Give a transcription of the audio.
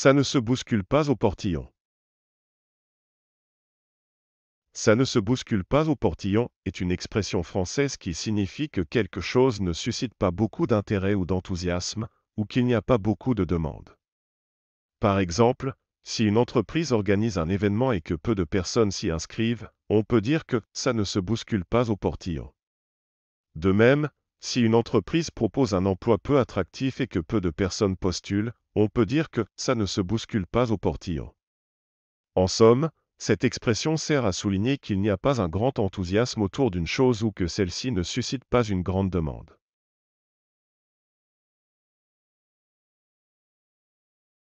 Ça ne se bouscule pas au portillon. Ça ne se bouscule pas au portillon est une expression française qui signifie que quelque chose ne suscite pas beaucoup d'intérêt ou d'enthousiasme, ou qu'il n'y a pas beaucoup de demandes. Par exemple, si une entreprise organise un événement et que peu de personnes s'y inscrivent, on peut dire que ça ne se bouscule pas au portillon. De même, si une entreprise propose un emploi peu attractif et que peu de personnes postulent, on peut dire que ça ne se bouscule pas au portillon. En somme, cette expression sert à souligner qu'il n'y a pas un grand enthousiasme autour d'une chose ou que celle-ci ne suscite pas une grande demande.